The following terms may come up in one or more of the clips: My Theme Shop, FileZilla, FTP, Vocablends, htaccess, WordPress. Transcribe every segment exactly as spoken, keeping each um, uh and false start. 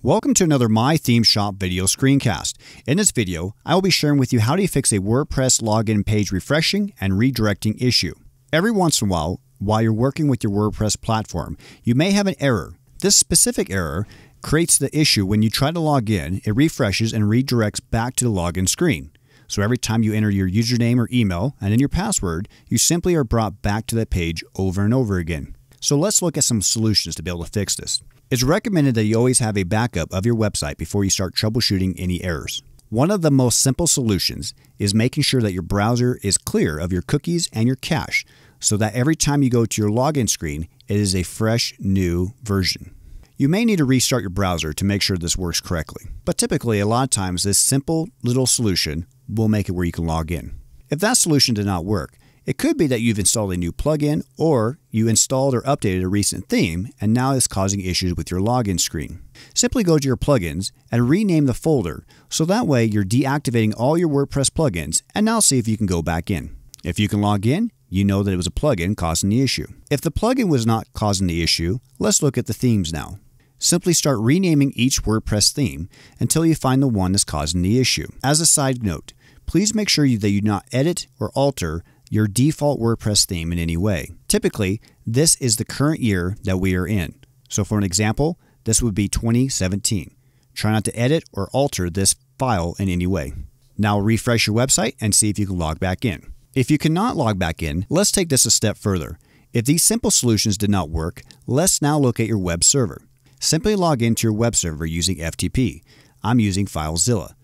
Welcome to another My Theme Shop video screencast. In this video, I will be sharing with you how to fix a WordPress login page refreshing and redirecting issue. Every once in a while, while you're working with your WordPress platform, you may have an error. This specific error creates the issue when you try to log in, it refreshes and redirects back to the login screen. So every time you enter your username or email and then your password, you simply are brought back to that page over and over again. So let's look at some solutions to be able to fix this. It's recommended that you always have a backup of your website before you start troubleshooting any errors. One of the most simple solutions is making sure that your browser is clear of your cookies and your cache so that every time you go to your login screen, it is a fresh new version. You may need to restart your browser to make sure this works correctly, but typically a lot of times this simple little solution will make it where you can log in. If that solution did not work, it could be that you've installed a new plugin or you installed or updated a recent theme and now it's causing issues with your login screen. Simply go to your plugins and rename the folder so that way you're deactivating all your WordPress plugins and now see if you can go back in. If you can log in, you know that it was a plugin causing the issue. If the plugin was not causing the issue, let's look at the themes now. Simply start renaming each WordPress theme until you find the one that's causing the issue. As a side note, please make sure that you do not edit or alter your default WordPress theme in any way. Typically, this is the current year that we are in. So for an example, this would be twenty seventeen. Try not to edit or alter this file in any way. Now refresh your website and see if you can log back in. If you cannot log back in, let's take this a step further. If these simple solutions did not work, let's now look at your web server. Simply log into your web server using F T P. I'm using FileZilla.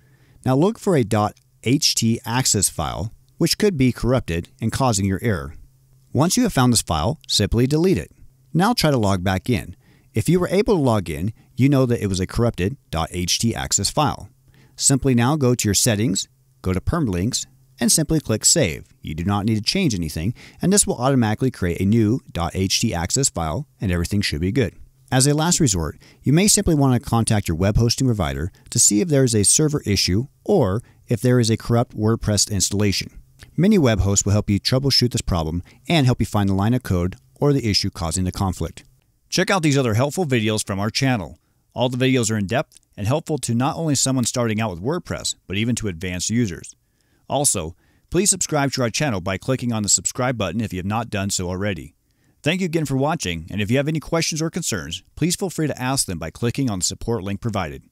Now look for a .htaccess file which could be corrupted and causing your error. Once you have found this file, simply delete it. Now try to log back in. If you were able to log in, you know that it was a corrupted .htaccess file. Simply now go to your settings, go to permalinks, and simply click save. You do not need to change anything, and this will automatically create a new .htaccess file and everything should be good. As a last resort, you may simply want to contact your web hosting provider to see if there is a server issue or if there is a corrupt WordPress installation. Many web hosts will help you troubleshoot this problem and help you find the line of code or the issue causing the conflict. Check out these other helpful videos from our channel. All the videos are in-depth and helpful to not only someone starting out with WordPress, but even to advanced users. Also, please subscribe to our channel by clicking on the subscribe button if you have not done so already. Thank you again for watching, and if you have any questions or concerns, please feel free to ask them by clicking on the support link provided.